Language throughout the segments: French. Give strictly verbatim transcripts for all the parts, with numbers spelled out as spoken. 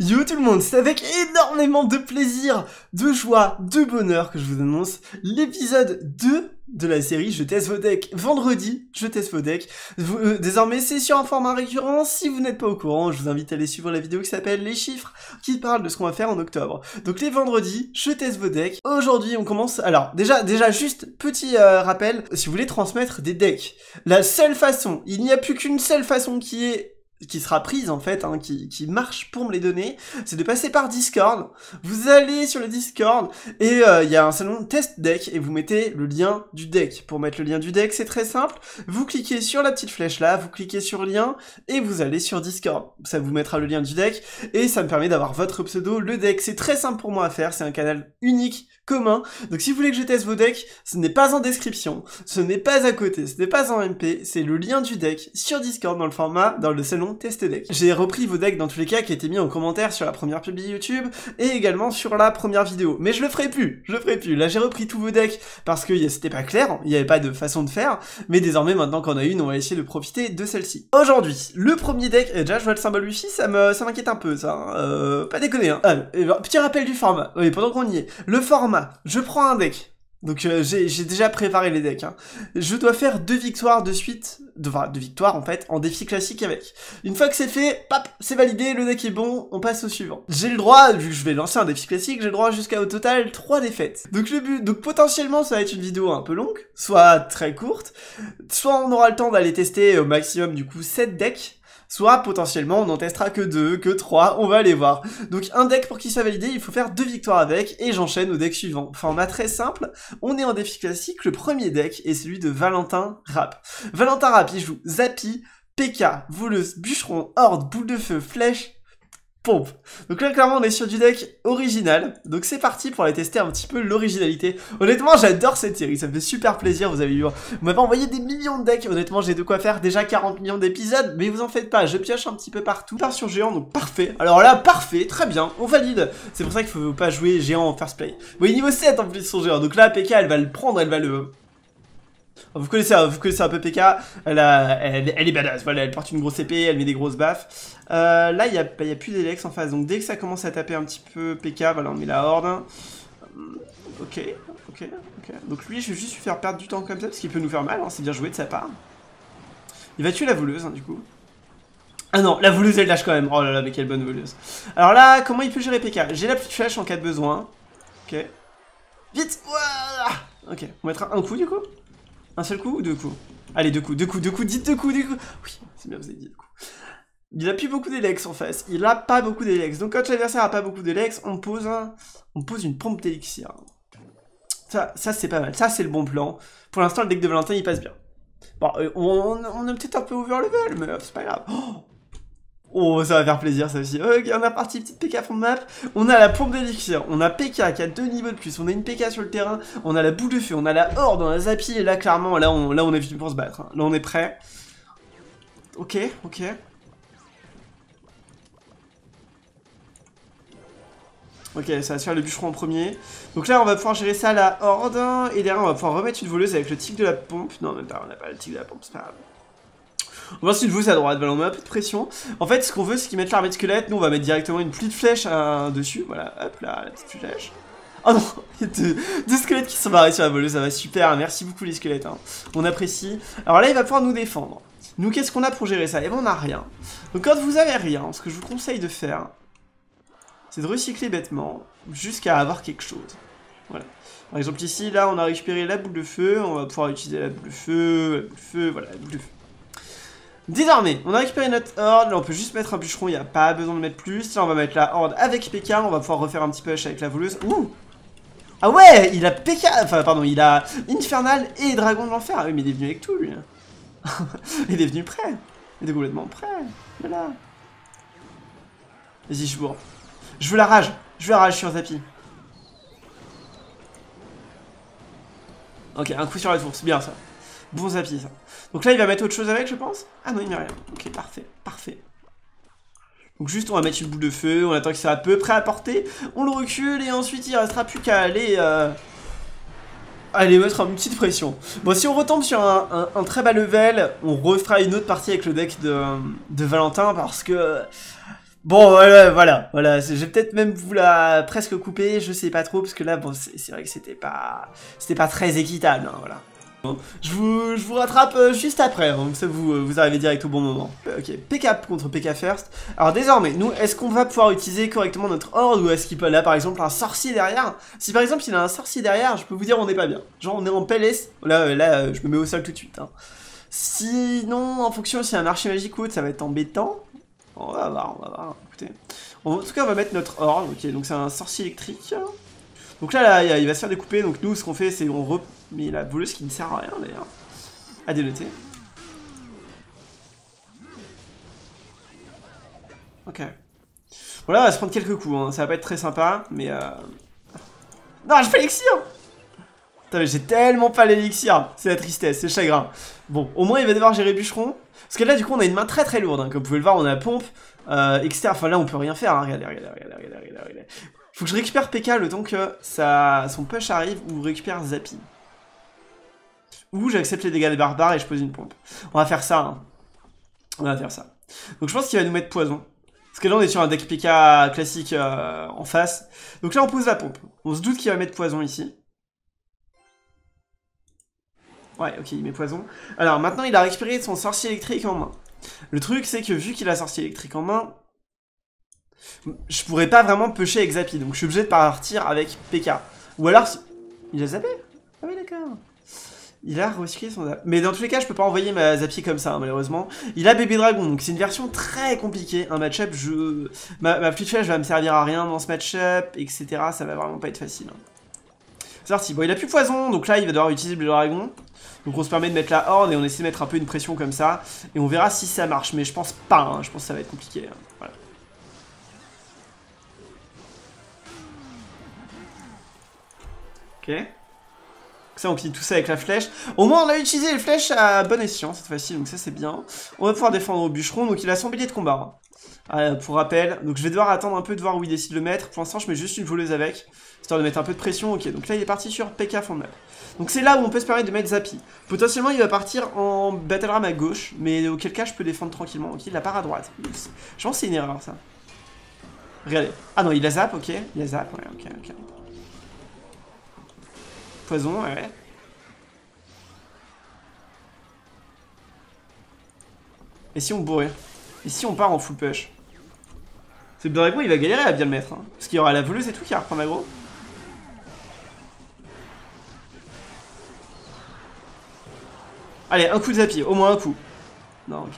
Yo tout le monde, c'est avec énormément de plaisir, de joie, de bonheur que je vous annonce l'épisode deux de la série Je Teste Vos Decks. Vendredi, Je Teste Vos Decks. Vous, euh, désormais, c'est sur un format récurrent. Si vous n'êtes pas au courant, je vous invite à aller suivre la vidéo qui s'appelle Les chiffres, qui parle de ce qu'on va faire en octobre. Donc les vendredis, Je Teste Vos Decks. Aujourd'hui, on commence... Alors, déjà, déjà juste petit euh, rappel, si vous voulez transmettre des decks, la seule façon, il n'y a plus qu'une seule façon qui est... qui sera prise en fait, hein, qui, qui marche pour me les donner, c'est de passer par Discord. Vous allez sur le Discord et il euh, y a un salon test deck et vous mettez le lien du deck. Pour mettre le lien du deck, c'est très simple. Vous cliquez sur la petite flèche là, vous cliquez sur lien et vous allez sur Discord. Ça vous mettra le lien du deck et ça me permet d'avoir votre pseudo, le deck. C'est très simple pour moi à faire, c'est un canal unique, commun. Donc si vous voulez que je teste vos decks, ce n'est pas en description, ce n'est pas à côté, ce n'est pas en M P, c'est le lien du deck sur Discord dans le format, dans le salon Test Deck. J'ai repris vos decks dans tous les cas qui étaient mis en commentaire sur la première publi YouTube et également sur la première vidéo. Mais je le ferai plus, je le ferai plus. Là j'ai repris tous vos decks parce que c'était pas clair, il n'y avait pas de façon de faire, mais désormais maintenant qu'on a une, on va essayer de profiter de celle-ci. Aujourd'hui, le premier deck, et déjà je vois le symbole wifi, ça m'inquiète un peu ça, hein. euh, pas déconner hein. Allez, petit rappel du format, oui, pendant qu'on y est. Le format, je prends un deck, donc euh, j'ai déjà préparé les decks, hein. Je dois faire deux victoires de suite, de, enfin deux victoires en fait, en défi classique avec. Une fois que c'est fait, pap, c'est validé, le deck est bon, on passe au suivant. J'ai le droit, vu que je vais lancer un défi classique, j'ai le droit jusqu'à au total trois défaites. Donc le but, donc potentiellement ça va être une vidéo un peu longue, soit très courte, soit on aura le temps d'aller tester au maximum du coup sept decks, soit potentiellement on n'en testera que deux, que trois, on va aller voir. Donc un deck pour qu'il soit validé, il faut faire deux victoires avec, et j'enchaîne au deck suivant. Format très simple, on est en défi classique, le premier deck est celui de Valentin Rapp. Valentin Rapp, il joue Zappy, P K, Voleuse, Bûcheron, Horde, Boule de Feu, Flèche, Pompe. Donc là clairement on est sur du deck original, donc c'est parti pour aller tester un petit peu l'originalité. Honnêtement j'adore cette série, ça me fait super plaisir, vous avez vu, vous m'avez envoyé des millions de decks, honnêtement j'ai de quoi faire déjà quarante millions d'épisodes, mais vous en faites pas, je pioche un petit peu partout. Par sur géant, donc parfait, alors là parfait, très bien, on valide, c'est pour ça qu'il faut pas jouer géant en first play. Oui, niveau sept en plus son géant, donc là P K elle va le prendre, elle va le... Vous connaissez, vous connaissez un peu P K, elle, a, elle, elle est badass, voilà, elle porte une grosse épée, elle met des grosses baffes. Euh, là, il n'y a, a plus d'Elex en face, donc dès que ça commence à taper un petit peu P K, voilà, on met la horde. Ok, ok, ok. Donc lui, je vais juste lui faire perdre du temps comme ça, parce qu'il peut nous faire mal, hein, c'est bien joué de sa part. Il va tuer la voleuse, hein, du coup. Ah non, la voleuse, elle lâche quand même. Oh là là, mais quelle bonne voleuse. Alors là, comment il peut gérer P K? J'ai la petite flèche en cas de besoin. Ok. Vite. Ouah. Ok, on mettra un coup, du coup. Un seul coup ou deux coups? Allez, deux coups, deux coups, deux coups, dites deux coups, deux coups. Oui, c'est bien, vous avez dit deux coups. Il a plus beaucoup d'Elex en face, il a pas beaucoup d'Elex. Donc quand l'adversaire a pas beaucoup d'Elex, on pose un... on pose une pompe d'élixir. Ça, ça c'est pas mal, ça c'est le bon plan. Pour l'instant, le deck de Valentin, il passe bien. Bon, on, on est peut-être un peu overlevel, mais c'est pas grave. Oh, oh, ça va faire plaisir, ça aussi. Ok, on a parti, petite P K front map. On a la pompe d'élixir, on a P K qui a deux niveaux de plus, on a une P K sur le terrain, on a la boule de feu, on a la horde, on a la Zappy, et là, clairement, là, on, là, on est venu pour se battre. Hein. Là, on est prêt. Ok, ok. Ok, ça va se faire le bûcheron en premier. Donc là, on va pouvoir gérer ça à la horde, et derrière, on va pouvoir remettre une voleuse avec le tic de la pompe. Non, même pas, on n'a pas le tic de la pompe, c'est pas grave. On va ensuite vous à droite, voilà, on met un peu de pression. En fait, ce qu'on veut, c'est qu'ils mettent l'armée de squelette. Nous, on va mettre directement une pluie de flèches euh, dessus. Voilà, hop là, la petite flèche. Oh non, il y a deux, deux squelettes qui sont barrés sur la voleuse, ça va super. Merci beaucoup, les squelettes. Hein. On apprécie. Alors là, il va pouvoir nous défendre. Nous, qu'est-ce qu'on a pour gérer ça? Eh ben, on n'a rien. Donc, quand vous avez rien, ce que je vous conseille de faire, c'est de recycler bêtement jusqu'à avoir quelque chose. Voilà. Par exemple, ici, là, on a récupéré la boule de feu. On va pouvoir utiliser la boule de feu, la boule de feu, voilà, la boule de feu. Désormais, on a récupéré notre horde, là on peut juste mettre un bûcheron, il n'y a pas besoin de mettre plus. Là on va mettre la horde avec P K, on va pouvoir refaire un petit push avec la voleuse. Ouh! Ah ouais, il a P K, enfin pardon, il a Infernal et Dragon de l'Enfer. Ah oui, mais il est venu avec tout lui. Il est venu prêt. Il est complètement prêt. Voilà. Vas-y, je bourre. Je veux la rage, je veux la rage sur Zappy. Ok, un coup sur la tour, c'est bien ça. Bon Zappy ça. Donc là il va mettre autre chose avec je pense. Ah non il met rien. Ok parfait, parfait. Donc juste on va mettre une boule de feu, on attend que ça soit à peu près à portée. On le recule et ensuite il restera plus qu'à aller euh... aller mettre une petite pression. Bon si on retombe sur un, un, un très bas level, on refera une autre partie avec le deck de, de Valentin parce que... Bon, voilà, voilà, voilà. Je vais peut-être même vous la presque couper, je sais pas trop, parce que là, bon, c'est vrai que c'était pas, c'était pas très équitable, hein, voilà. Bon, je vous, je vous rattrape juste après, donc ça vous, vous arrivez direct au bon moment. Ok, P K contre P K First. Alors désormais, nous, est-ce qu'on va pouvoir utiliser correctement notre horde, ou est-ce qu'il peut, là par exemple, un sorcier derrière? Si par exemple, il a un sorcier derrière, je peux vous dire on n'est pas bien. Genre, on est en P L S, là, là je me mets au sol tout de suite. Hein. Sinon, en fonction si y a un archi magique ou autre, ça va être embêtant. On va voir, on va voir, écoutez. En tout cas, on va mettre notre horde, ok, donc c'est un sorcier électrique. Donc là, là, il va se faire découper, donc nous, ce qu'on fait, c'est on reprend. Mais la voleuse qui ne sert à rien d'ailleurs, à dénoter. Ok. Bon là on va se prendre quelques coups, hein. Ça va pas être très sympa, mais euh... non, j'ai pas l'élixir. Putain mais j'ai tellement pas l'élixir, c'est la tristesse, c'est le chagrin. Bon, au moins il va devoir gérer bûcheron. Parce que là du coup on a une main très très lourde, hein. Comme vous pouvez le voir on a pompe, euh, et cetera. Enfin là on peut rien faire, hein. Regardez, regardez, regardez, regardez, regardez, regardez. Faut que je récupère P K le temps que ça... son push arrive ou récupère Zappy. Ou j'accepte les dégâts des barbares et je pose une pompe. On va faire ça, hein. On va faire ça. Donc je pense qu'il va nous mettre poison. Parce que là on est sur un deck P K classique euh, en face. Donc là on pose la pompe. On se doute qu'il va mettre poison ici. Ouais, ok, il met poison. Alors maintenant il a récupéré son sorcier électrique en main. Le truc c'est que vu qu'il a sorcier électrique en main, je pourrais pas vraiment pêcher avec Zappy. Donc je suis obligé de partir avec P K. Ou alors... il a zappé? Ah oui d'accord. Il a recyclé son zap. Mais dans tous les cas, je peux pas envoyer ma Zappy comme ça, hein, malheureusement. Il a bébé dragon, donc c'est une version très compliquée. Un match-up, je... ma, ma flûte flèche va me servir à rien dans ce match-up, et cetera. Ça va vraiment pas être facile. C'est parti. Bon, il a plus poison, donc là, il va devoir utiliser le bébé dragon. Donc on se permet de mettre la horde et on essaie de mettre un peu une pression comme ça. Et on verra si ça marche, mais je pense pas. Hein. Je pense que ça va être compliqué. Hein. Voilà. Ok. Ça, on clique tout ça avec la flèche. Au moins, on a utilisé les flèches à bon escient cette fois-ci, donc ça c'est bien. On va pouvoir défendre au bûcheron, donc il a son billet de combat. Hein. Euh, pour rappel, donc je vais devoir attendre un peu de voir où il décide de le mettre. Pour l'instant, je mets juste une voleuse avec, histoire de mettre un peu de pression. Ok, donc là il est parti sur P K fond de map. Donc c'est là où on peut se permettre de mettre Zappy. Potentiellement, il va partir en battle ram à gauche, mais auquel cas je peux défendre tranquillement. Ok, il la part à droite. Oups. Je pense que c'est une erreur ça. Regardez. Ah non, il la zappe, ok. Il la zappe, ouais, ok, ok. Poison, ouais. Et si on bourrait? Et si on part en full push? Ce dragon il va galérer à bien le mettre, hein, parce qu'il y aura la voleuse et tout qui va reprendre l'aggro. Allez, un coup de Zappy, au moins un coup. Non, ok.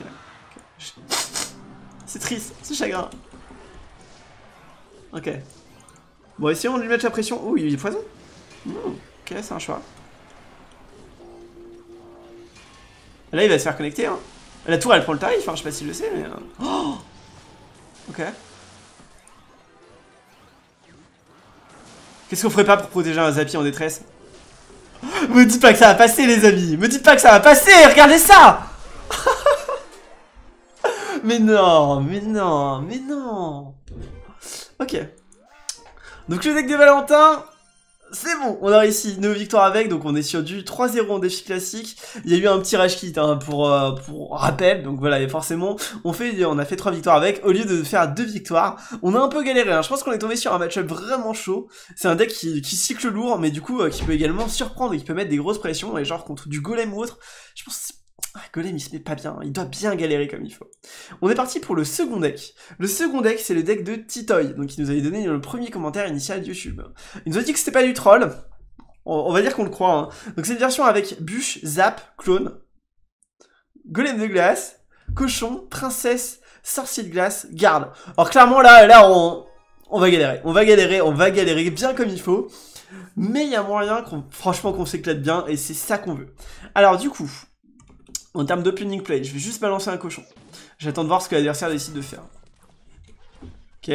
okay. C'est triste, c'est chagrin. Ok. Bon, et si on lui met la pression? Oh, il est poison. Mmh, ok, c'est un choix. Là, il va se faire connecter. Hein. La tour, elle prend le tarif. Enfin, je sais pas s'il le sait, mais. Oh ok. Qu'est-ce qu'on ferait pas pour protéger un Zappy en détresse? Me dites pas que ça va passer, les amis. Me dites pas que ça va passer. Regardez ça. Mais non, mais non, mais non. Ok. Donc, le deck de Valentin. C'est bon, on a réussi nos victoires avec, donc on est sur du trois zéro en défi classique. Il y a eu un petit rage kit hein, pour, euh, pour rappel, donc voilà, et forcément, on, fait, on a fait trois victoires avec, au lieu de faire deux victoires. On a un peu galéré, hein. Je pense qu'on est tombé sur un match-up vraiment chaud. C'est un deck qui, qui cycle lourd, mais du coup, euh, qui peut également surprendre et qui peut mettre des grosses pressions, et genre contre du golem ou autre, je pense que c'est... Ah, golem il se met pas bien, il doit bien galérer comme il faut. On est parti pour le second deck. Le second deck c'est le deck de Titoy, donc il nous avait donné le premier commentaire initial YouTube. Il nous a dit que c'était pas du troll, on, on va dire qu'on le croit. Hein. Donc c'est une version avec bûche, zap, clone, golem de glace, cochon, princesse, sorcier de glace, garde. Alors clairement là, là on, on va galérer, on va galérer, on va galérer bien comme il faut. Mais il y a moyen qu'on, franchement qu'on s'éclate bien et c'est ça qu'on veut. Alors du coup... en termes d'opening play, je vais juste balancer un cochon. J'attends de voir ce que l'adversaire décide de faire. Ok.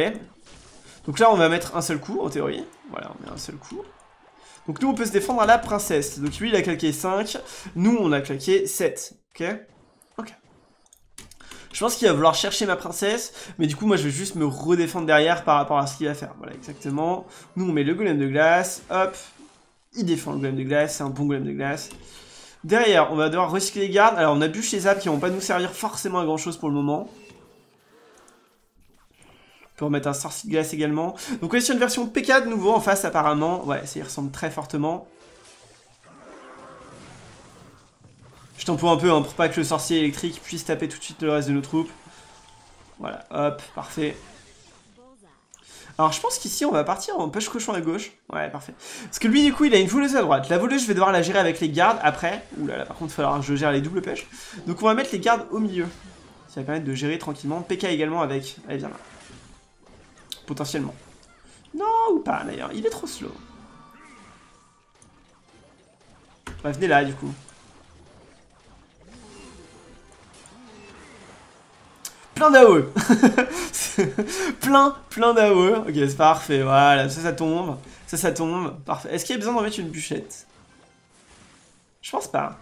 Donc là, on va mettre un seul coup, en théorie. Voilà, on met un seul coup. Donc nous, on peut se défendre à la princesse. Donc lui, il a claqué cinq. Nous, on a claqué sept. Ok. Ok. Je pense qu'il va vouloir chercher ma princesse. Mais du coup, moi, je vais juste me redéfendre derrière par rapport à ce qu'il va faire. Voilà, exactement. Nous, on met le golem de glace. Hop. Il défend le golem de glace. C'est un bon golem de glace. Derrière, on va devoir recycler les gardes. Alors, on a bûche les zaps qui vont pas nous servir forcément à grand chose pour le moment. On peut remettre un sorcier de glace également. Donc on est sur une version P K de nouveau en face apparemment. Ouais, ça y ressemble très fortement. Je tempo un peu hein, pour pas que le sorcier électrique puisse taper tout de suite le reste de nos troupes. Voilà, hop, parfait. Alors je pense qu'ici on va partir en pêche cochon à gauche. Ouais, parfait. Parce que lui du coup il a une voleuse à droite. La voleuse je vais devoir la gérer avec les gardes après. Ouh là là, par contre il va falloir que je gère les doubles pêches. Donc on va mettre les gardes au milieu. Ça va permettre de gérer tranquillement. P K également avec. Allez viens là. Potentiellement. Non ou pas d'ailleurs, il est trop slow. Bref, venez là du coup. Plein d'A O E. Plein, plein d'A O E. Ok, c'est parfait, voilà, ça, ça tombe. Ça, ça tombe, parfait. Est-ce qu'il y a besoin d'en mettre une bûchette? Je pense pas.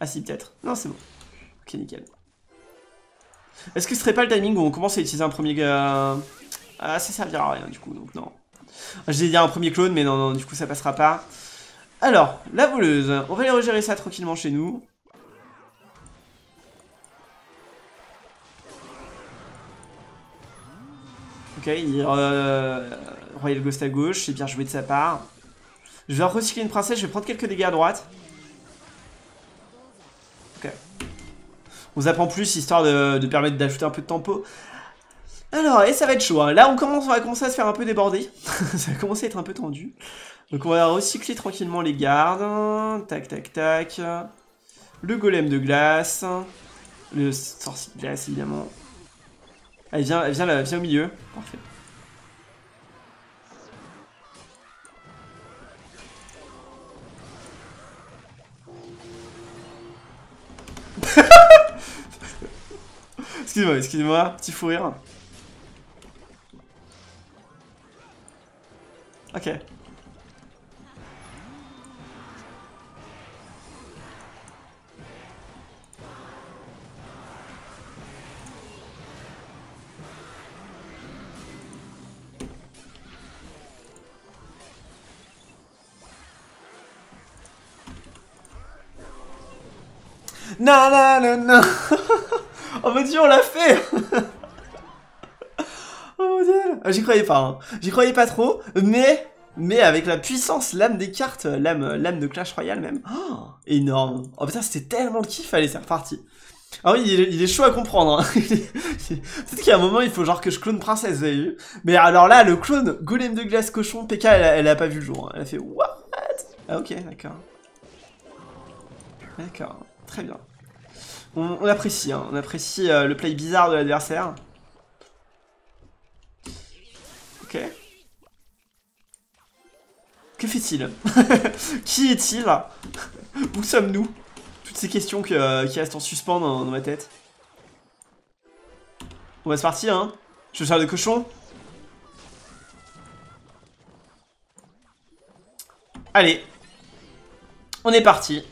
Ah si, peut-être. Non, c'est bon. Ok, nickel. Est-ce que ce serait pas le timing où on commence à utiliser un premier... Euh... Ah, ça servira à rien, du coup, donc non. Je vais dire un premier clone, mais non, non, du coup, ça passera pas. Alors, la voleuse. On va aller regérer ça tranquillement chez nous. Ok, il euh, Royal Ghost à gauche, c'est bien joué de sa part. Je vais recycler une princesse, je vais prendre quelques dégâts à droite. Ok. On s'apprend plus, histoire de, de permettre d'ajouter un peu de tempo. Alors, et ça va être chaud. Hein. Là, on, commence, on va commencer à se faire un peu déborder. Ça va commencer à être un peu tendu. Donc on va recycler tranquillement les gardes. Tac, tac, tac. Le golem de glace. Le sorcier de glace, évidemment. Allez, viens, viens là, viens au milieu. Parfait. Excuse-moi, excuse-moi, petit fou rire. Ok. Non, non, non, non. Oh mon dieu, on l'a fait. Oh mon dieu. J'y croyais pas, hein. J'y croyais pas trop, mais mais avec la puissance, l'âme des cartes, l'âme l'âme de Clash Royale même. Oh, énorme. Oh putain, c'était tellement le kiff. Allez, c'est reparti. Ah oui, il est, il est chaud à comprendre, hein. Peut-être qu'il y a un moment, il faut genre que je clone princesse, vous avez vu. Mais alors là, le clone golem de glace cochon, P K, elle, elle a pas vu le jour, hein. Elle a fait what? Ah ok, d'accord. D'accord. Très bien. On, on apprécie, hein. On apprécie euh, le play bizarre de l'adversaire. Ok. Que fait-il? Qui est-il? Où sommes-nous? Toutes ces questions que, euh, qui restent en suspens dans, dans ma tête. On va se partir, hein. Je vais faire de cochon. Allez. On est parti.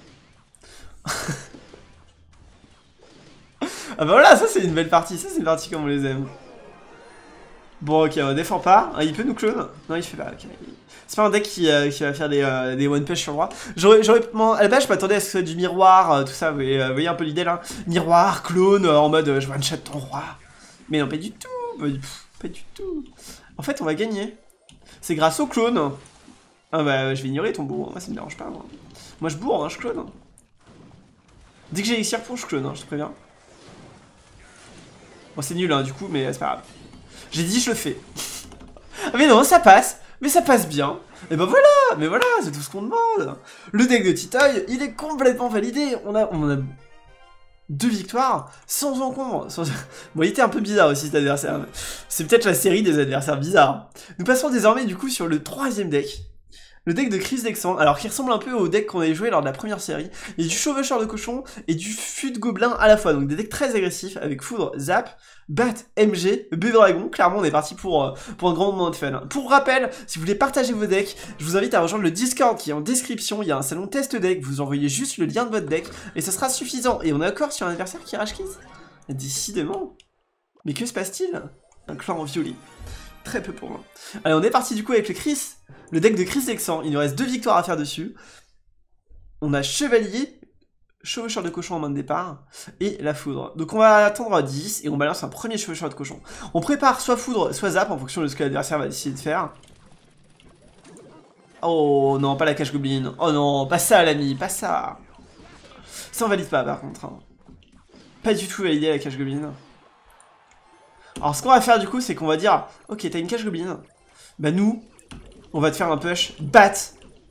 Ah bah voilà, ça c'est une belle partie, ça c'est une partie comme on les aime. Bon ok, on défend pas, il peut nous clone? Non il fait pas, ok. C'est pas un deck qui, euh, qui va faire des, euh, des one-page sur moi. J'aurais, à la base je m'attendais à ce que ce soit du miroir, euh, tout ça, vous voyez, euh, vous voyez un peu l'idée là. Miroir, clone, euh, en mode euh, je one-shot ton roi. Mais non, pas du tout, pas du, pff, pas du tout. En fait on va gagner, c'est grâce au clone. Ah bah je vais ignorer ton bourreau, moi ça me dérange pas moi. Moi je bourre, hein, je clone. Dès que j'ai l'élixir pour, je clone, hein, je te préviens. Bon, c'est nul, hein, du coup, mais c'est pas grave. J'ai dit, je le fais. Ah, mais non, ça passe. Mais ça passe bien. Et ben voilà, mais voilà, c'est tout ce qu'on demande. Le deck de Titoy, il est complètement validé. On a, on a deux victoires sans encombre. Sans... Bon, il était un peu bizarre aussi, cet adversaire. C'est peut-être la série des adversaires bizarres. Nous passons désormais, du coup, sur le troisième deck. Le deck de Chris Dexan, alors qui ressemble un peu au deck qu'on avait joué lors de la première série. Il y a du chevaucheur de cochon et du fût de gobelin à la fois. Donc des decks très agressifs avec foudre, zap, bat, M G, B-dragon. Clairement on est parti pour, pour un grand moment de fun. Pour rappel, si vous voulez partager vos decks, je vous invite à rejoindre le Discord qui est en description. Il y a un salon test deck, vous envoyez juste le lien de votre deck et ça sera suffisant. Et on est encore sur un adversaire qui rage quit. Décidément. Mais que se passe-t-il? Un clan en violet. Très peu pour moi. Allez, on est parti du coup avec le Chris, le deck de Chris Dexan. Il nous reste deux victoires à faire dessus. On a Chevalier, chevaucheur de cochon en main de départ, et la foudre. Donc on va attendre à dix, et on balance un premier chevaucheur de cochon. On prépare soit foudre, soit zap, en fonction de ce que l'adversaire va décider de faire. Oh non, pas la cache goblin. Oh non, pas ça l'ami, pas ça. Ça on valide pas par contre. Hein. Pas du tout validé la cache goblin. Alors ce qu'on va faire du coup, c'est qu'on va dire, ok t'as une cache goblin, bah nous, on va te faire un push, bat,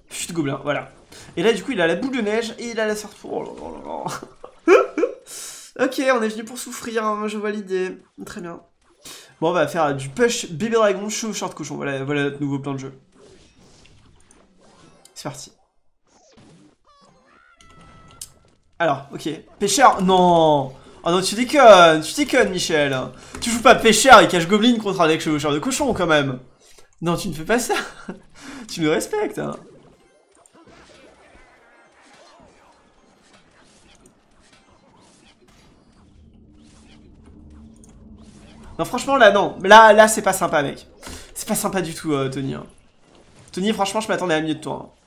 chute gobelin, voilà. Et là du coup il a la boule de neige et il a la sorte. Oh là là là. Ok, on est venu pour souffrir, hein, je valide. Très bien. Bon on va faire du push bébé dragon chevaucheur de cochon, voilà, voilà notre nouveau plan de jeu. C'est parti. Alors, ok. Pêcheur, non. Oh non, tu déconnes, tu déconnes Michel. Tu joues pas pêcheur et cache goblin contre un deck chevaucheur de cochon quand même. Non, tu ne fais pas ça. Tu me respectes. Hein. Non, franchement, là, non. Là, là c'est pas sympa, mec. C'est pas sympa du tout, euh, Tony. Hein. Tony, franchement, je m'attendais à mieux de toi. Hein.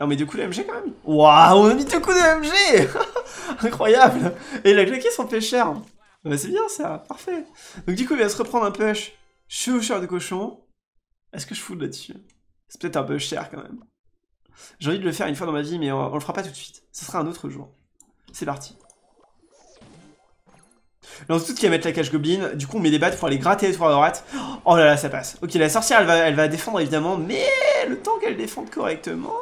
Non, mais deux coups de M G quand même. Waouh, on a mis deux coups de M G. Incroyable. Et il a claqué son pêcheur. Bah, c'est bien, ça. Parfait. Donc, du coup, il va se reprendre un push. Chevaucheur de cochon. Est-ce que je fous là-dessus? C'est peut-être un peu cher, quand même. J'ai envie de le faire une fois dans ma vie, mais on, on le fera pas tout de suite. Ce sera un autre jour. C'est parti. Là on se doute qu'elle va mettre la cache goblin, du coup on met des battes pour aller gratter les tours à droite. Oh là là ça passe. Ok la sorcière elle va, elle va défendre évidemment, mais le temps qu'elle défende correctement.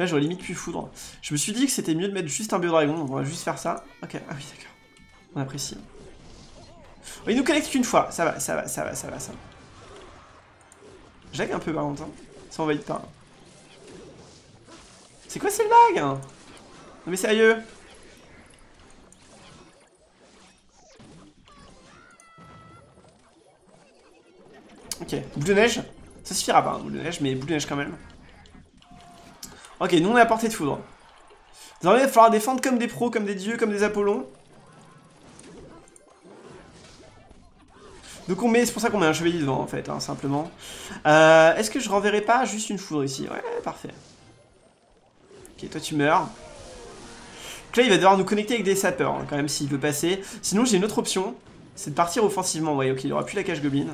Là j'aurais limite pu foudre. Je me suis dit que c'était mieux de mettre juste un bio dragon, donc on va juste faire ça. Ok, ah oui d'accord, on apprécie. Oh, il nous connecte qu'une fois, ça va, ça va, ça va, ça va, ça va. J'lag un peu Valentin, ça on valide pas. C'est quoi ce lag? Non mais sérieux? Ok, boule de neige, ça suffira pas, hein, boule de neige, mais boule de neige quand même. Ok, nous on est à portée de foudre. Désormais, il va falloir défendre comme des pros, comme des dieux, comme des Apollons. Donc on met, c'est pour ça qu'on met un chevalier devant en fait, hein, simplement. Euh, Est-ce que je renverrai pas juste une foudre ici? Ouais, parfait. Ok, toi tu meurs. Donc là, il va devoir nous connecter avec des sapeurs, hein, quand même, s'il veut passer. Sinon, j'ai une autre option, c'est de partir offensivement. Ouais, ok, il aura plus la cache goblin.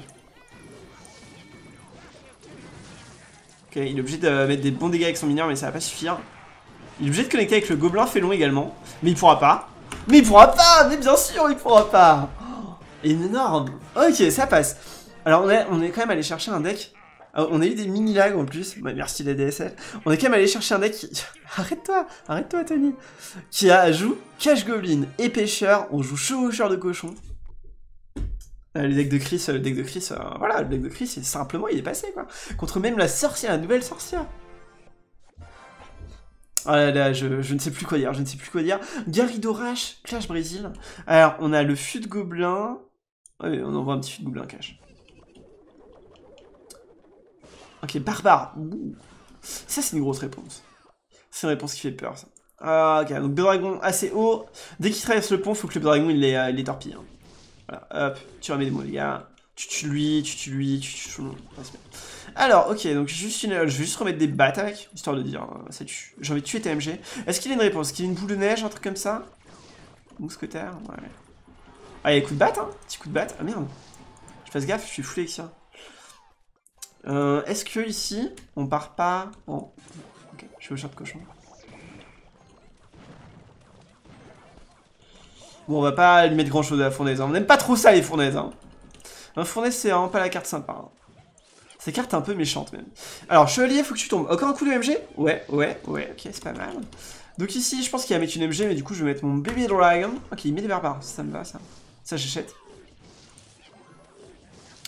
Ok, il est obligé de mettre des bons dégâts avec son mineur, mais ça va pas suffire. Il est obligé de connecter avec le gobelin félon également. Mais il pourra pas. Mais il pourra pas. Mais bien sûr, il pourra pas. Oh, énorme. Ok, ça passe. Alors, on est, on est quand même allé chercher un deck. On a eu des mini-lags en plus. Bah, merci les D S L. On est quand même allé chercher un deck qui... Arrête-toi, arrête-toi, Tony. Qui a, joue Cache Goblin et Pêcheur. On joue Chevaucheur de Cochon. Le deck de Chris, le deck de Chris, euh, voilà, le deck de Chris, c'est simplement, il est passé, quoi. Contre même la sorcière, la nouvelle sorcière. Ah là là, je, je ne sais plus quoi dire, je ne sais plus quoi dire. Garidorache, Clash Brésil. Alors, on a le fût de gobelin. Ouais, on envoie un petit fût de gobelin, Clash. Ok, barbare. Ouh. Ça, c'est une grosse réponse. C'est une réponse qui fait peur, ça. Ah, ok, donc, Bédragon assez haut. Dès qu'il traverse le pont, faut que le Bédragon, il les, euh, les torpille, hein. Voilà, hop, tu remets des mots les gars, tu tues lui, tu tues lui, tu tues tout le monde. Alors, ok, donc juste une... je vais juste remettre des battes avec, histoire de dire, hein, ça tue. J'ai envie de tuer T M G. Est-ce qu'il a une réponse? Est-ce qu'il a une boule de neige, un truc comme ça? Mousquetaire, ouais. Ah, il y a coup de batte, hein. Petit coup de batte, ah merde. Je fasse gaffe, je suis foulé avec ça. Euh, Est-ce que ici, on part pas... Oh, ok, je suis au chat de cochon. Bon, on va pas lui mettre grand chose à la fournaise, hein. On n'aime pas trop ça les fournaises, hein. Un fournaise c'est vraiment pas la carte sympa, hein. C'est une carte un peu méchante même. Alors chevalier, faut que tu tombes. Encore un coup de M G? Ouais, ouais, ouais, ok, c'est pas mal. Donc ici je pense qu'il va mettre une M G, mais du coup je vais mettre mon bébé dragon. Ok, il met des barbares, ça me va ça. Ça j'achète.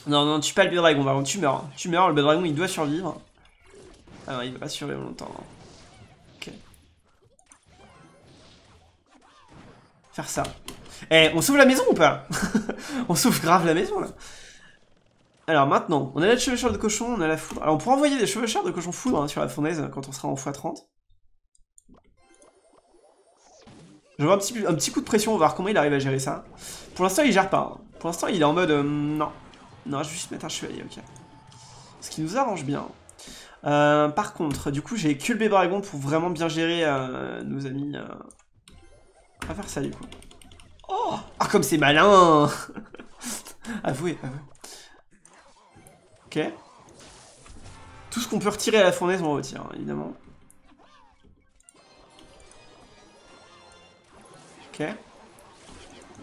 Non, non, tue pas le bébé dragon, par contre tu meurs, hein. Tu meurs, le bébé dragon il doit survivre. Ah non, il va pas survivre longtemps, hein. Ok. Faire ça. Eh, on sauve la maison ou pas? On sauve grave la maison là. Alors maintenant, on a la chevaucheur de cochon, on a la foudre. Alors on pourra envoyer des chevaucheurs de cochon foudre, hein, sur la fournaise quand on sera en fois trente. Je vois un petit, un petit coup de pression, on va voir comment il arrive à gérer ça. Pour l'instant il gère pas, hein. Pour l'instant il est en mode euh, non. Non, je vais juste mettre un chevalier, ok. Ce qui nous arrange bien. Euh, par contre, du coup, j'ai que le bébé dragon pour vraiment bien gérer euh, nos amis. Euh... On va faire ça, du coup. Oh, ah, comme c'est malin. Avouez, avouez. Ok. Tout ce qu'on peut retirer à la fournaise, on retire, hein, évidemment. Ok.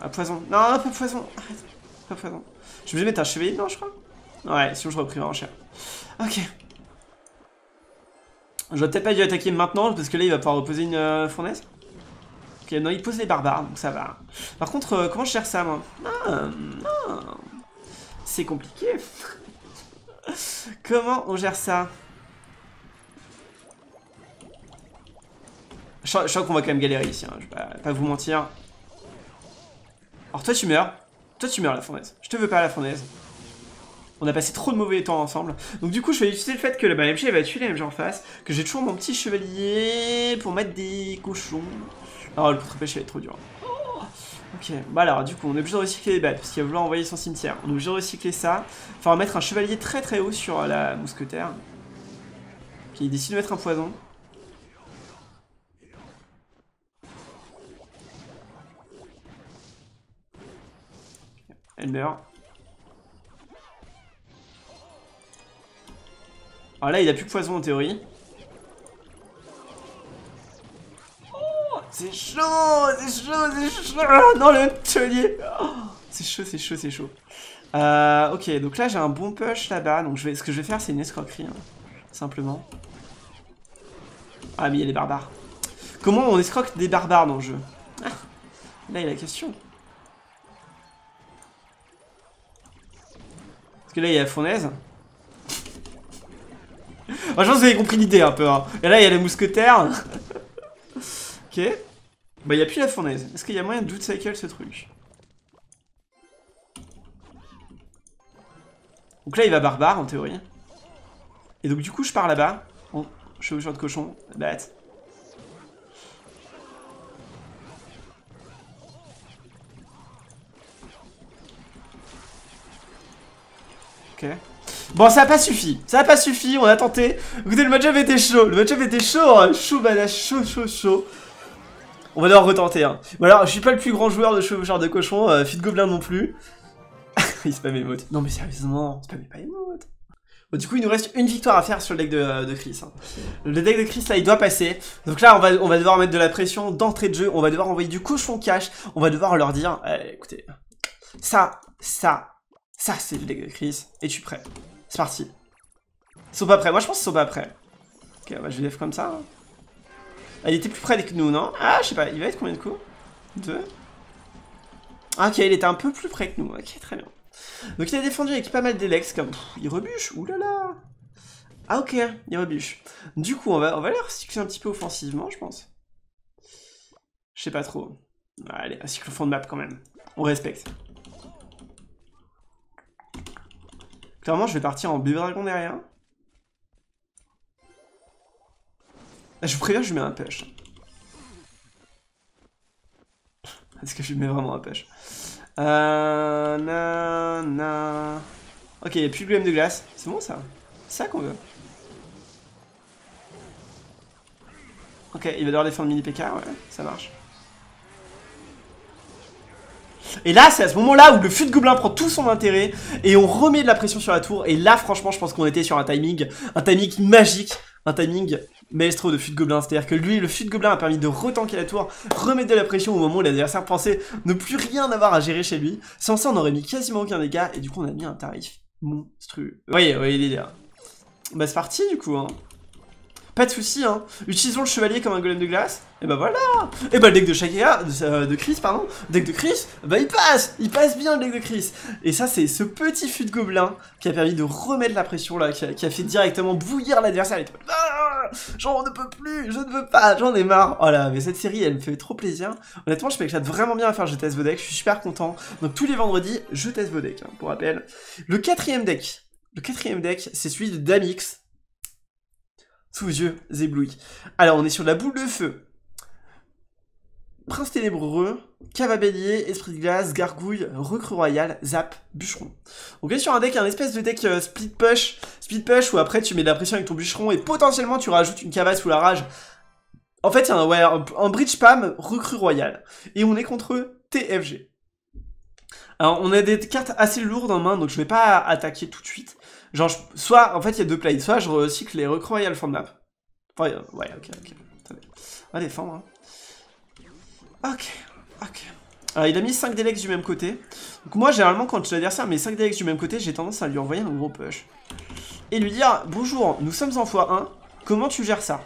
Ah, poison. Non, pas poison. Arrête. Pas poison. Je vais mettre un chevalier dedans, je crois. Ouais, sinon je reprimerai en chair. Ok. J'aurais peut-être pas dû attaquer maintenant, parce que là, il va pouvoir reposer une euh, fournaise. Ok, non, il pose les barbares, donc ça va. Par contre, euh, comment je gère ça, moi? Ah, ah. C'est compliqué. Comment on gère ça? Je crois qu'on va quand même galérer ici, hein. Je vais pas, pas vous mentir. Alors toi tu meurs, toi tu meurs la fournaise, je te veux pas la fournaise. On a passé trop de mauvais temps ensemble. Donc du coup je vais utiliser le fait que la bah, M G va tuer la M G en face, que j'ai toujours mon petit chevalier pour mettre des cochons. Alors le contre-pêche va être trop dur. Ok, bah alors du coup on est obligé de recycler les balles parce qu'il va vouloir envoyer son cimetière. On est obligé de recycler ça. Enfin on va mettre un chevalier très très haut sur la mousquetaire. Ok, il décide de mettre un poison. Elle meurt. Alors là il a plus de poison en théorie. C'est chaud, c'est chaud, c'est chaud. Non, le telier. Oh, c'est chaud, c'est chaud, c'est chaud. Euh, ok, donc là j'ai un bon push là-bas. Donc je vais, ce que je vais faire, c'est une escroquerie, hein, simplement. Ah mais il y a les barbares. Comment on escroque des barbares dans le jeu? Ah, là il y a la question. Parce que là il y a la fournaise. Oh, je pense que vous avez compris l'idée un peu. Hein. Et là il y a les mousquetaires. Ok. Bah il n'y a plus la fournaise. Est-ce qu'il y a moyen de doute cycle ce truc? Donc là il va barbare en théorie. Et donc du coup je pars là-bas. Bon, je suis au genre de cochon. Bat. Ok. Bon ça n'a pas suffi, ça n'a pas suffi, on a tenté. Écoutez le match-up était chaud, le match-up était chaud, hein. Chaud badass, chaud chaud chaud. On va devoir retenter, hein. Bon alors, je suis pas le plus grand joueur de chevaucheur de cochon, euh, fit gobelin non plus. Il spam emote. Non mais sérieusement, spam pas emote. Bon, du coup, il nous reste une victoire à faire sur le deck de, euh, de Chris, hein. Le deck de Chris, là, il doit passer. Donc là, on va, on va devoir mettre de la pression d'entrée de jeu, on va devoir envoyer du cochon cash, on va devoir leur dire, euh, écoutez, ça, ça, ça, c'est le deck de Chris. Es-tu prêt? C'est parti. Ils sont pas prêts, moi je pense qu'ils sont pas prêts. Ok, bah je lève comme ça. Hein. Ah, il était plus près que nous, non? Ah, je sais pas, il va être combien de coups? Deux. Ah, ok, il était un peu plus près que nous. Ok, très bien. Donc il a défendu avec pas mal d'élex, comme... Pff, il rebuche, oulala. Ah ok, il rebuche. Du coup, on va, on va leur cycler un petit peu offensivement, je pense. Je sais pas trop. Allez, un cycle au fond de map quand même. On respecte. Clairement, je vais partir en bébé dragon derrière. Je vous préviens, je mets un push. Est-ce que je mets vraiment un push? Euh... Na, na. Ok, il n'y a plus de golem de glace. C'est bon ça? C'est ça qu'on veut. Ok, il va devoir défendre mini P K, ouais, ça marche. Et là, c'est à ce moment-là où le fut de gobelin prend tout son intérêt et on remet de la pression sur la tour. Et là, franchement, je pense qu'on était sur un timing, un timing magique, un timing maestro de fut de gobelin. C'est-à-dire que lui, le fut de gobelin a permis de retanker la tour, remettre de la pression au moment où l'adversaire pensait ne plus rien avoir à gérer chez lui. Sans ça, on aurait mis quasiment aucun dégât et du coup, on a mis un tarif monstrueux. Vous voyez, vous voyez les gars. Bah, c'est parti du coup, hein. Pas de soucis, hein. Utilisons le chevalier comme un golem de glace. Et bah voilà. Et bah le deck de Shakira, de, euh, de Chris, pardon. Le deck de Chris, bah il passe. Il passe bien le deck de Chris. Et ça, c'est ce petit fut de gobelin qui a permis de remettre la pression là, qui a, qui a fait directement bouillir l'adversaire. Ah, genre, on ne peut plus, je ne veux pas, j'en ai marre. Oh là, mais cette série, elle me fait trop plaisir. Honnêtement, je m'éclate vraiment bien à faire Je Teste Vos Decks. Je suis super content. Donc tous les vendredis, Je Teste Vos Decks, hein, pour rappel. Le quatrième deck, le quatrième deck, c'est celui de Damix. Sous yeux éblouis. Alors on est sur la boule de feu. Prince ténébreux. Cave à bélier, esprit de glace, gargouille, recrue royale, zap, bûcheron. On est sur un deck, un espèce de deck euh, split push, split push où après tu mets de la pression avec ton bûcheron et potentiellement tu rajoutes une cavasse sous la rage. En fait, il y a un, ouais, un, un bridge pam, recrue royale. Et on est contre T F G. Alors, on a des cartes assez lourdes en main, donc je vais pas attaquer tout de suite. Genre, je, soit, en fait, il y a deux plays, soit je recycle les recrues royales from map. Enfin, euh, ouais, ok, ok. On va défendre, hein. Ok, ok. Alors, il a mis cinq Delex du même côté. Donc moi, généralement, quand l'adversaire met cinq Delex du même côté, j'ai tendance à lui envoyer un gros push. Et lui dire, bonjour, nous sommes en fois un, comment tu gères ça?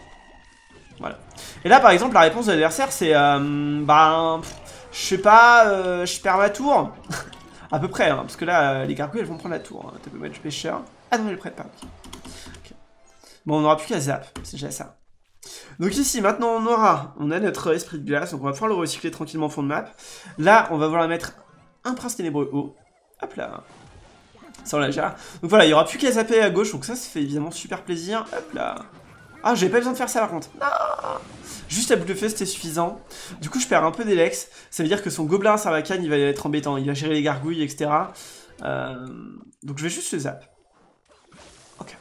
Voilà. Et là, par exemple, la réponse de l'adversaire, c'est, euh, bah, je sais pas, euh, je perds ma tour. À peu près, hein, parce que là, les gargouilles, elles vont prendre la tour. Hein. T'as pu mettre le pêcheur. Ah non, elles le prennent pas. Okay. Okay. Bon, on n'aura plus qu'à zap, c'est déjà ça. Donc ici, maintenant, on aura, on a notre esprit de glace, donc on va pouvoir le recycler tranquillement au fond de map. Là, on va vouloir mettre un prince ténébreux haut. Hop là. Ça, on l'a déjà. Donc voilà, il n'y aura plus qu'à zapper à gauche, donc ça, ça fait évidemment super plaisir. Hop là. Ah, j'avais pas besoin de faire ça par contre. Non. Juste la boule de feu, c'était suffisant. Du coup, je perds un peu d'Elex. Ça veut dire que son gobelin à Sarvacane, il va être embêtant. Il va gérer les gargouilles, et cetera. Euh... Donc je vais juste le zap. Ok.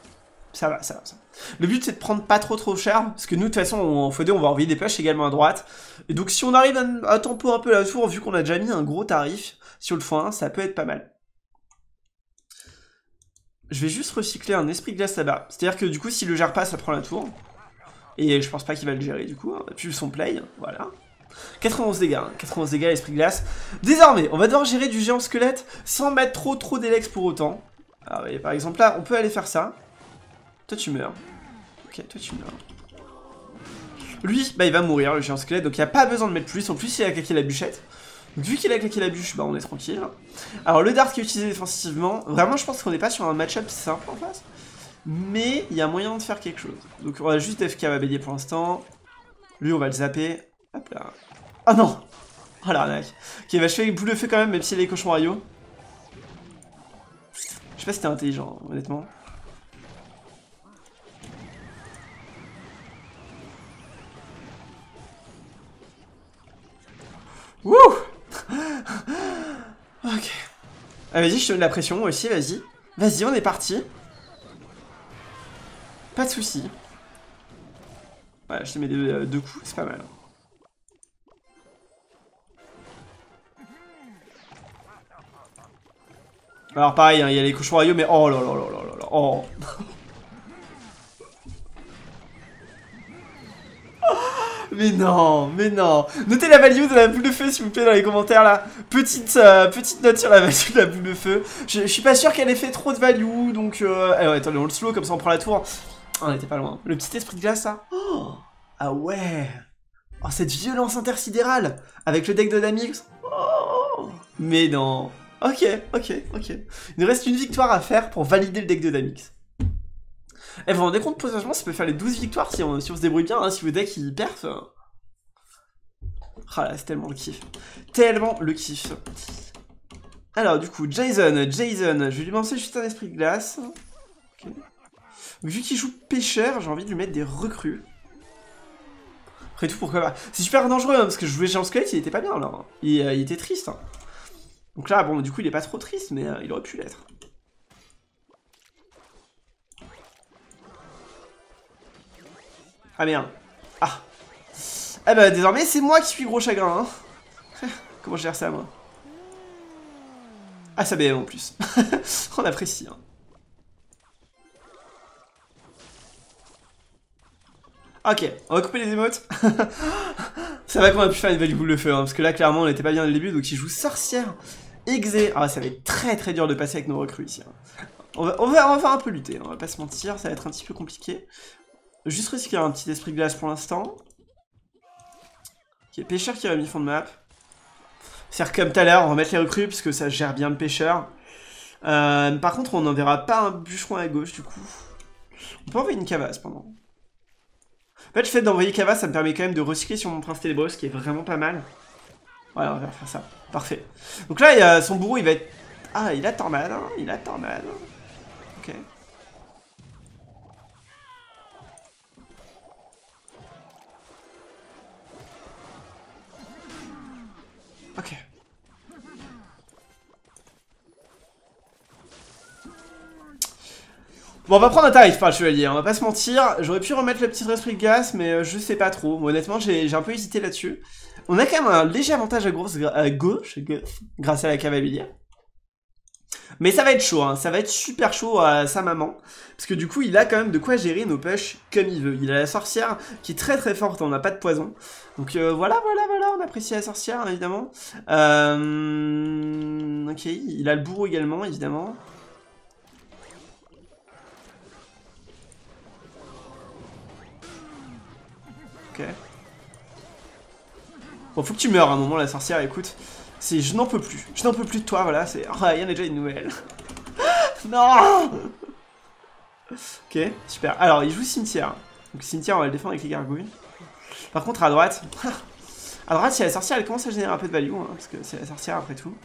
Ça va, ça va, ça va. Le but, c'est de prendre pas trop trop cher. Parce que nous, de toute façon, en fois deux, on va envoyer des pushs également à droite. Et donc, si on arrive à, à tempo un peu la tour, vu qu'on a déjà mis un gros tarif sur le fois un, ça peut être pas mal. Je vais juste recycler un esprit de glace là-bas. C'est-à-dire que du coup, s'il le gère pas, ça prend la tour. Et je pense pas qu'il va le gérer du coup. Puis son play, voilà. quatre-vingt-onze dégâts, hein. quatre-vingt-onze dégâts, l'esprit de glace. Désormais, on va devoir gérer du géant squelette sans mettre trop trop d'Elex pour autant. Alors, et par exemple là, on peut aller faire ça. Toi tu meurs. Ok, toi tu meurs. Lui, bah il va mourir, le géant squelette, donc il n'y a pas besoin de mettre plus. En plus, il a claqué la bûchette. Donc, vu qu'il a claqué la bûche, bah on est tranquille. Alors le dart qui est utilisé défensivement, vraiment je pense qu'on n'est pas sur un match-up simple en face. Mais il y a moyen de faire quelque chose. Donc on a juste F K à bélier pour l'instant. Lui on va le zapper. Hop là. Oh non. Oh l'arnaque. Ok, bah je fais une boule de feu quand même, même s'il y a les cochons royaux. Je sais pas si c'était intelligent, honnêtement. Wouh. Ok. Ah, vas-y, je te mets de la pression, moi aussi, vas-y. Vas-y, on est parti. Pas de soucis. Voilà, je te mets deux, euh, deux coups, c'est pas mal. Alors, pareil, il hein, y a les cochons royaux, mais oh là là là là là. Oh. Mais non, mais non. Notez la value de la boule de feu s'il vous plaît dans les commentaires là. Petite, euh, petite note sur la value de la boule de feu. Je, je suis pas sûr qu'elle ait fait trop de value, donc euh... ah ouais, attendez, on le slow comme ça on prend la tour. Ah, on était pas loin. Le petit esprit de glace là. Oh, ah ouais. Oh, cette violence intersidérale avec le deck de Damix. Oh, mais non. Ok, ok, ok. Il nous reste une victoire à faire pour valider le deck de Damix. Eh, vous vous rendez compte, potentiellement, ça peut faire les douze victoires si on, si on se débrouille bien, hein, si vos decks ils perf. Hein. Ah là, c'est tellement le kiff. Tellement le kiff. Alors, du coup, Jason, Jason, je vais lui lancer juste un esprit de glace. Okay. Donc, vu qu'il joue pêcheur, j'ai envie de lui mettre des recrues. Après tout, pourquoi pas. C'est super dangereux, hein, parce que je jouais géant squelette, il était pas bien là. Hein. Il, euh, il était triste. Hein. Donc là, bon, du coup, il est pas trop triste, mais euh, il aurait pu l'être. Ah merde. Ah. Eh ben désormais c'est moi qui suis gros chagrin hein. Comment je gère ça moi? Ah ça B M en plus. On apprécie hein. Ok, on va couper les émotes. Ça va qu'on a pu faire une belle boule de feu hein, parce que là clairement on n'était pas bien dès le début. Donc il joue sorcière exé. Ah ça va être très très dur de passer avec nos recrues ici hein. on, va, on, va, on va un peu lutter hein, on va pas se mentir, ça va être un petit peu compliqué. Juste risquer un petit esprit de glace pour l'instant. Ok, pêcheur qui va mis fond de map. C'est-à-dire comme tout à l'heure, on va mettre les recrues parce que ça gère bien le pêcheur. Euh, par contre, on n'enverra pas un bûcheron à gauche du coup. On peut envoyer une cavasse pendant. En fait, le fait d'envoyer cavasse, ça me permet quand même de recycler sur mon prince ténébreux, ce qui est vraiment pas mal. Voilà, on va faire ça. Parfait. Donc là, il y a son bourreau, il va être... Ah, il a tornade, hein, il a tornade. Ok. Ok. Bon, on va prendre un tarif par le chevalier, on va pas se mentir. J'aurais pu remettre le petit esprit de gaz, mais je sais pas trop. Bon, honnêtement, j'ai un peu hésité là-dessus. On a quand même un léger avantage à gauche, à gauche grâce à la cavalière. Mais ça va être chaud, hein. Ça va être super chaud à sa maman. Parce que du coup, il a quand même de quoi gérer nos pushs comme il veut. Il a la sorcière qui est très très forte, on n'a pas de poison. Donc euh, voilà, voilà, voilà, on apprécie la sorcière, évidemment. Euh... Ok, il a le bourreau également, évidemment. Ok. Bon, faut que tu meurs à un moment, la sorcière, écoute. C'est je n'en peux plus, je n'en peux plus de toi, voilà, c'est... Oh, il y en a déjà une nouvelle. Non. Ok, super. Alors, il joue cimetière. Donc cimetière, on va le défendre avec les gargouilles. Par contre, à droite... à droite, si la sorcière, elle commence à générer un peu de value, hein, parce que c'est la sorcière après tout.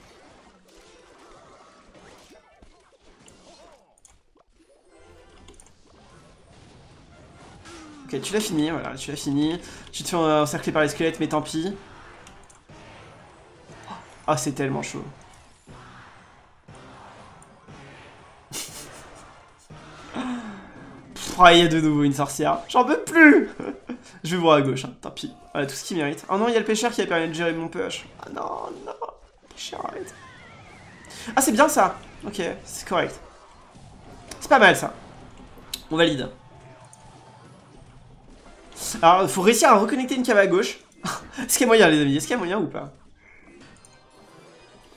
Ok, tu l'as fini, voilà, tu l'as fini. Tu te fais encercler par les squelettes, mais tant pis. Ah, oh, c'est tellement chaud. Pff, oh, il y a de nouveau une sorcière. J'en peux plus. Je vais voir à gauche, hein. Tant pis. Voilà, tout ce qu'il mérite. Oh non, il y a le pêcheur qui a permis de gérer mon push. Ah oh, non, non. Pêcheur, arrête. Ah, c'est bien ça. Ok, c'est correct. C'est pas mal ça. On valide. Alors, faut réussir à reconnecter une cave à gauche. Est-ce qu'il y a moyen, les amis? Est-ce qu'il y a moyen ou pas?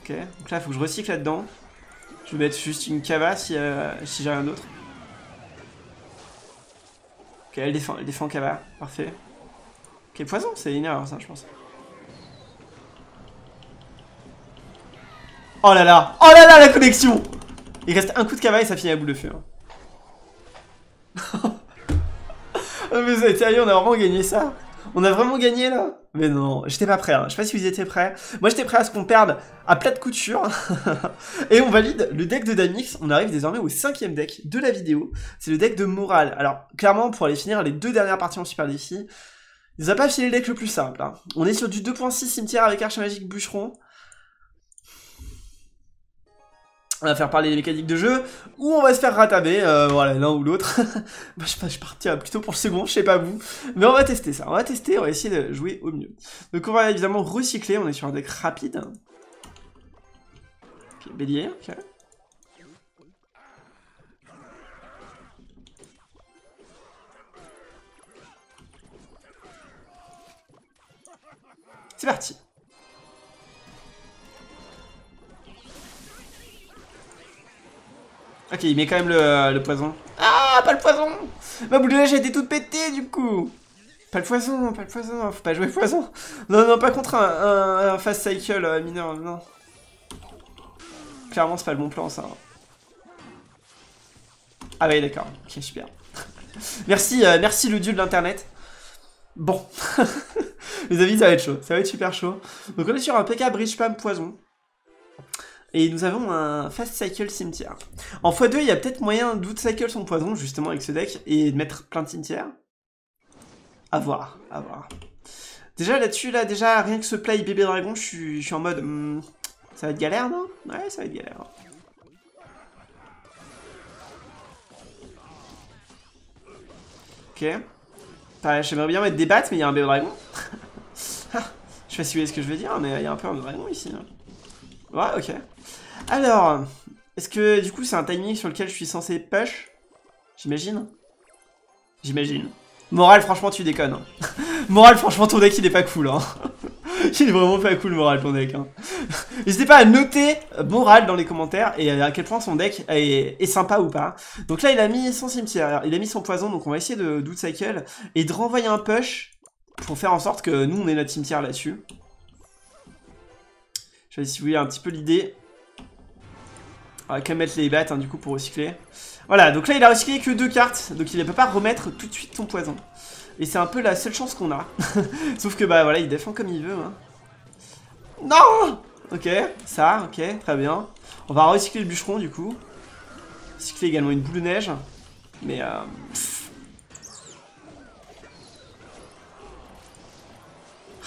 Ok, donc là faut que je recycle là-dedans. Je vais mettre juste une cava si, euh, si j'ai rien d'autre. Ok, elle défend, elle défend cava, parfait. Ok, poison, c'est une erreur ça je pense. Oh là là, oh là là la connexion. Il reste un coup de cava et ça finit à bout de feu. Hein. Mais sérieux, on a vraiment gagné ça. On a vraiment gagné là? Mais non, j'étais pas prêt, hein. Je sais pas si vous étiez prêts. Moi j'étais prêt à ce qu'on perde à plat de couture. Et on valide le deck de Damix. On arrive désormais au cinquième deck de la vidéo. C'est le deck de Moral. Alors clairement, pour aller finir les deux dernières parties en super défi, il nous a pas filé le deck le plus simple, hein. On est sur du deux point six cimetière avec arche magique bûcheron. On va faire parler les mécaniques de jeu, ou on va se faire rataber, euh, voilà, l'un ou l'autre. Moi, je, je partirais plutôt pour le second, je sais pas vous. Mais on va tester ça, on va tester, on va essayer de jouer au mieux. Donc on va évidemment recycler, on est sur un deck rapide. Ok, bélier, ok. C'est parti. Ok, il met quand même le, euh, le poison. Ah, pas le poison. Ma boule de neige a été toute pétée du coup. Pas le poison, pas le poison, faut pas jouer poison. Non, non, pas contre un, un, un fast cycle euh, mineur, non. Clairement, c'est pas le bon plan ça. Ah bah d'accord, ok, super. Merci, euh, merci le dieu de l'internet. Bon. Les amis, ça va être chaud, ça va être super chaud. Donc on est sur un P K Bridge Pam poison. Et nous avons un Fast Cycle Cimetière. En fois deux, il y a peut-être moyen d'outcycle son poison, justement, avec ce deck, et de mettre plein de cimetières. A voir, à voir. Déjà, là-dessus, là, déjà, rien que ce play bébé dragon, je suis, je suis en mode... Hmm, ça va être galère, non? Ouais, ça va être galère. Ok. Pareil, j'aimerais bien mettre des battes, mais il y a un bébé dragon. Je sais pas si vous voyez ce que je veux dire, mais il y a un peu un dragon ici, hein. Ouais, ok. Alors, est-ce que du coup c'est un timing sur lequel je suis censé push? J'imagine. J'imagine. Moral, franchement, tu déconnes. Hein. Moral, franchement, ton deck il est pas cool. Hein. Il est vraiment pas cool, Moral, ton deck. Hein. N'hésitez pas à noter Moral dans les commentaires et à quel point son deck est, est sympa ou pas. Donc là, il a mis son cimetière, il a mis son poison, donc on va essayer de d'outcycle et de renvoyer un push pour faire en sorte que nous on ait notre cimetière là-dessus. Je vais si vous voyez un petit peu l'idée. On va quand même mettre les battes hein, du coup pour recycler. Voilà, donc là il a recyclé que deux cartes, donc il ne peut pas remettre tout de suite son poison. Et c'est un peu la seule chance qu'on a. Sauf que bah voilà, il défend comme il veut. Hein. Non. Ok, ça, ok, très bien. On va recycler le bûcheron du coup. Recycler également une boule de neige. Mais euh...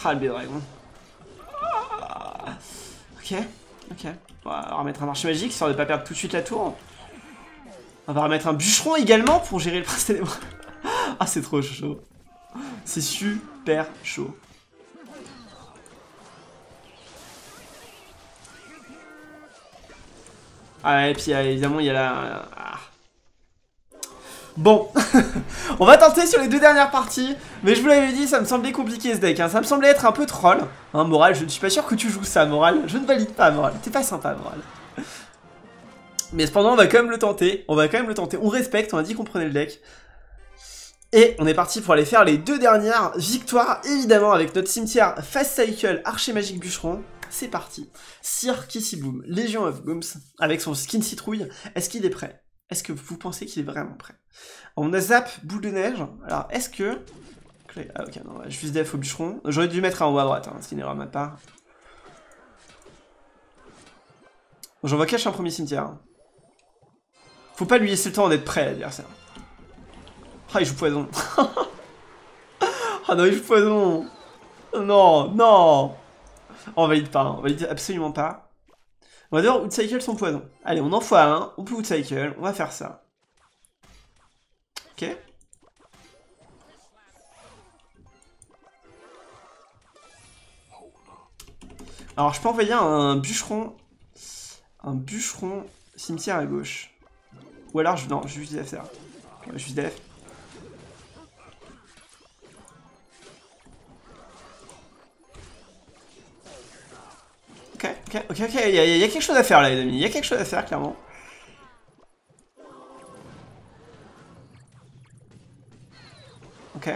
ah le bé-dragon. Ok, ok. Bon, on va remettre un marché magique, histoire de ne pas perdre tout de suite la tour. On va remettre un bûcheron également pour gérer le prince ténébreux. Ah, c'est trop chaud. C'est super chaud. Ah, et puis évidemment, il y a la... Ah. Bon, on va tenter sur les deux dernières parties. Mais je vous l'avais dit, ça me semblait compliqué ce deck. Hein. Ça me semblait être un peu troll. Hein, Moral, je ne suis pas sûr que tu joues ça, Moral. Je ne valide pas, Moral. T'es pas sympa, Moral. Mais cependant, on va quand même le tenter. On va quand même le tenter. On respecte, on a dit qu'on prenait le deck. Et on est parti pour aller faire les deux dernières victoires, évidemment, avec notre cimetière Fast Cycle, Archer Magique Bûcheron. C'est parti. Sir Kissybloom, Legion of Gooms, avec son skin citrouille. Est-ce qu'il est prêt? Est-ce que vous pensez qu'il est vraiment prêt? On a Zap, Boule de Neige. Alors, est-ce que... Ah, ok, non, juste def au bûcheron. J'aurais dû mettre un en haut à droite, hein, c'est une erreur de ma part. J'envoie cache un premier cimetière. Faut pas lui laisser le temps d'être prêt, l'adversaire. Ah, il joue poison. Ah non, il joue poison. Non, non. On valide pas, hein. On valide absolument pas. On va devoir outcycle son poison. Allez, on envoie un, on peut outcycle, on va faire ça. Ok. Alors, je peux envoyer un bûcheron. Un bûcheron cimetière à gauche. Ou alors, je... non, je vais juste def ça. Je vais juste def. Ok, ok, ok, il y, y a quelque chose à faire là, les amis, il y a quelque chose à faire, clairement. Ok.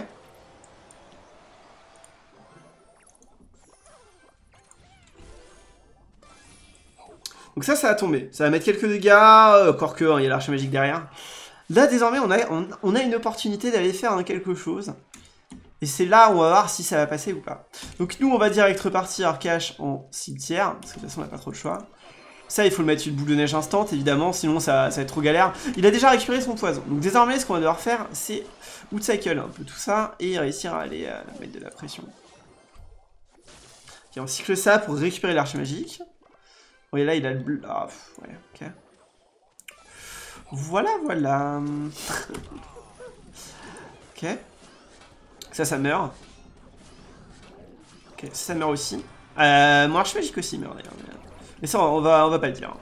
Donc ça, ça va tomber, ça va mettre quelques dégâts, encore que, il hein, y a l'archer magique derrière. Là, désormais, on a, on, on a une opportunité d'aller faire hein, quelque chose. Et c'est là où on va voir si ça va passer ou pas. Donc nous on va direct repartir cash en cimetière, parce que de toute façon on n'a pas trop de choix. Ça il faut le mettre une boule de neige instant évidemment, sinon ça, ça va être trop galère. Il a déjà récupéré son poison, donc désormais ce qu'on va devoir faire c'est outcycle un peu tout ça et réussir à aller euh, mettre de la pression. Ok, on cycle ça pour récupérer l'archer magique. Oui là il a le bleu, ah pff, ouais ok. Voilà voilà. Ok. Ça, ça meurt. Ok, ça meurt aussi. Euh, mon arche magique aussi meurt d'ailleurs. Mais ça, on va, on va pas le dire.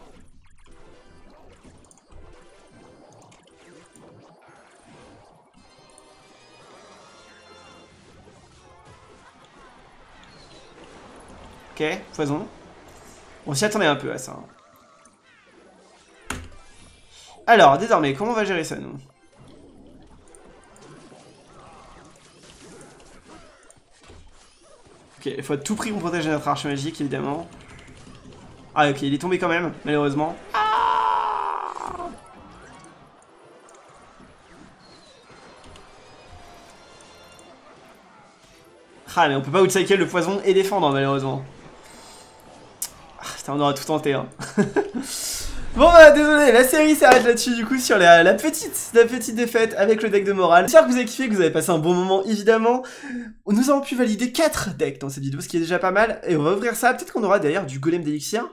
Ok, poison. On s'y attendait un peu à ça. Alors, désormais, comment on va gérer ça, nous ? Ok, il faut à tout prix qu'on protège notre arche magique, évidemment. Ah, ok, il est tombé quand même, malheureusement. Ah ah, mais on peut pas outcycle le poison et défendre, malheureusement. Ah, putain, on aura tout tenté, hein. Bon bah désolé, la série s'arrête là-dessus du coup sur la, la petite la petite défaite avec le deck de Moral. J'espère que vous avez kiffé, que vous avez passé un bon moment évidemment. Nous avons pu valider quatre decks dans cette vidéo, ce qui est déjà pas mal. Et on va ouvrir ça, peut-être qu'on aura d'ailleurs du golem d'élixir.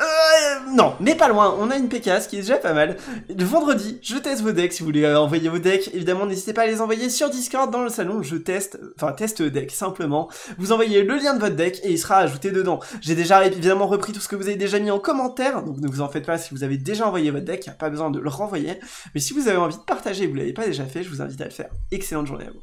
Euh, non, mais pas loin, on a une Pécasse qui est déjà pas mal. Le vendredi, je teste vos decks, si vous voulez envoyer vos decks, évidemment n'hésitez pas à les envoyer sur Discord dans le salon, je teste, enfin teste deck simplement. Vous envoyez le lien de votre deck et il sera ajouté dedans. J'ai déjà évidemment repris tout ce que vous avez déjà mis en commentaire, donc ne vous en faites pas si vous avez déjà envoyé votre deck, il n'y a pas besoin de le renvoyer. Mais si vous avez envie de partager et vous ne l'avez pas déjà fait, je vous invite à le faire. Excellente journée à vous.